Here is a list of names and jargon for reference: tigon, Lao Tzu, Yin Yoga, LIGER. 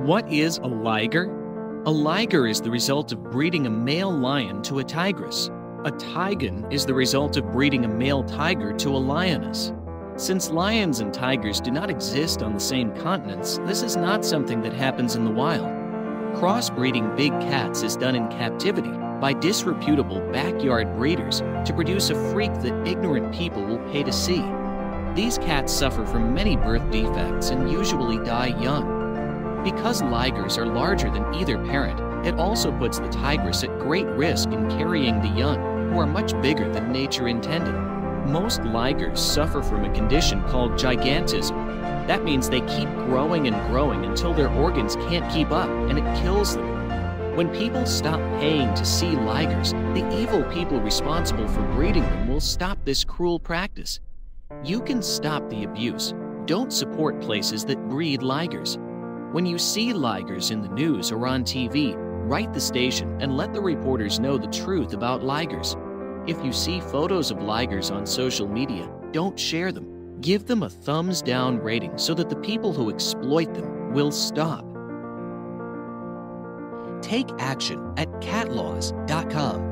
What is a liger? A liger is the result of breeding a male lion to a tigress. A tigon is the result of breeding a male tiger to a lioness. Since lions and tigers do not exist on the same continents, this is not something that happens in the wild. Crossbreeding big cats is done in captivity by disreputable backyard breeders to produce a freak that ignorant people will pay to see. These cats suffer from many birth defects and usually die young. Because ligers are larger than either parent, it also puts the tigress at great risk in carrying the young, who are much bigger than nature intended. Most ligers suffer from a condition called gigantism. That means they keep growing and growing until their organs can't keep up, and it kills them. When people stop paying to see ligers, the evil people responsible for breeding them will stop this cruel practice. You can stop the abuse. Don't support places that breed ligers. When you see ligers in the news or on TV, write the station and let the reporters know the truth about ligers. If you see photos of ligers on social media, don't share them. Give them a thumbs down rating so that the people who exploit them will stop. Take action at catlaws.com.